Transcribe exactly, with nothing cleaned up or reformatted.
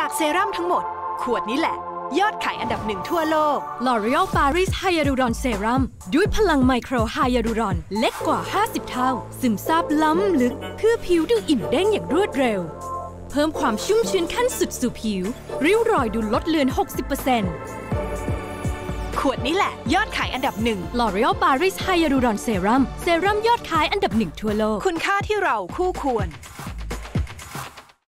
จากเซรั่มทั้งหมดขวดนี้แหละยอดขายอันดับหนึ่งทั่วโลก L'Oreal Paris Hyaluron Serum ด้วยพลังไมโครไฮยาลูรอนเล็กกว่าห้าสิบเท่าซึมซาบล้ำลึกเพื่อผิวดูอิ่มเด้งอย่างรวดเร็วเพิ่มความชุ่มชื้นขั้นสุดสู่ผิวริ้วรอยดูลดเลือน หกสิบเปอร์เซ็นต์ ขวดนี้แหละยอดขายอันดับหนึ่ง L'Oreal Paris Hyaluron Serum เซรั่มยอดขายอันดับหนึ่งทั่วโลกคุณค่าที่เราคู่ควร